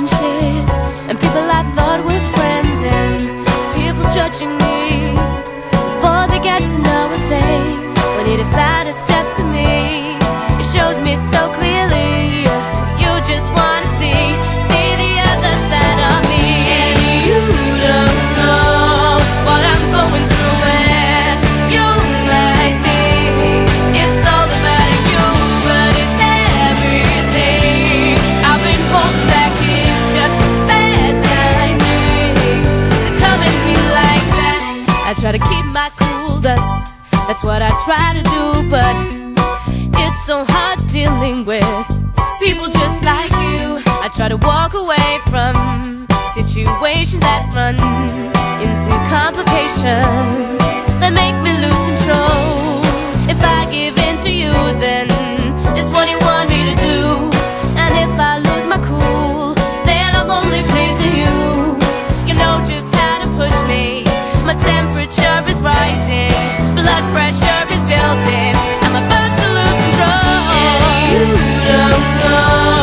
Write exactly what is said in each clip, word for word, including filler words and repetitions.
relationships and people I thought were friends, and people judging me before they get to know a thing. When you decide to step to me, it shows me so clearly you just wanna see, see the other side of me. And you don't know what I'm going through when you might think it's all about you, but it's everything I've been holding back. It's just bad timing to come at me like that. I try to keep my cool, that's, that's what I try to do, but it's so hard dealing with people just like you. I try to walk away from situations that run into complications that make me lose control. If I give in to you, then it's what you want me to do. And if I lose my cool, then I'm only pleasing you. You know just how to push me. My temperature is rising, blood pressure is building, I'm about to lose control. And you don't know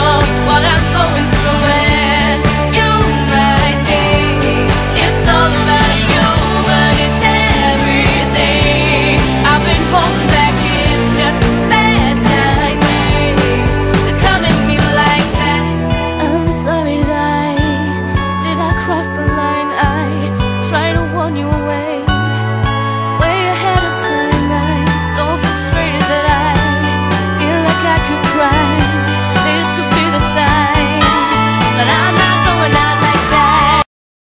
what I'm going through when you might think it's all about you, but it's everything I've been holding back. It's just bad timing to come at me like that. I'm sorry that I, did I cross the line? I tried to warn you away.